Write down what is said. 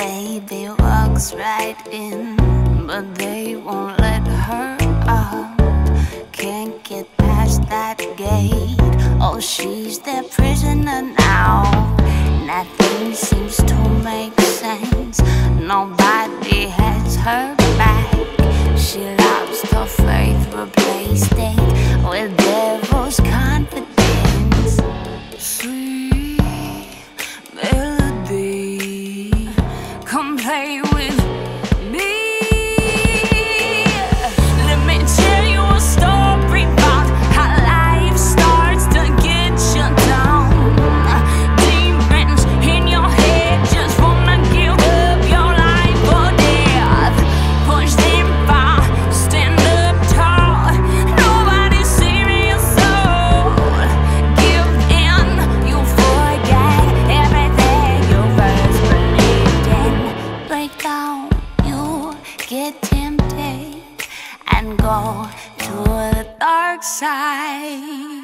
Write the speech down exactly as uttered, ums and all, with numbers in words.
baby walks right in, but they won't let her out. Can't get past that gate. Oh, she's their prisoner now. Nothing seems to make sense. Nobody has her back. She loves her faith, replaced it with devil's confidence. Sweet melody, come play with me. Get tempted and go to the dark side.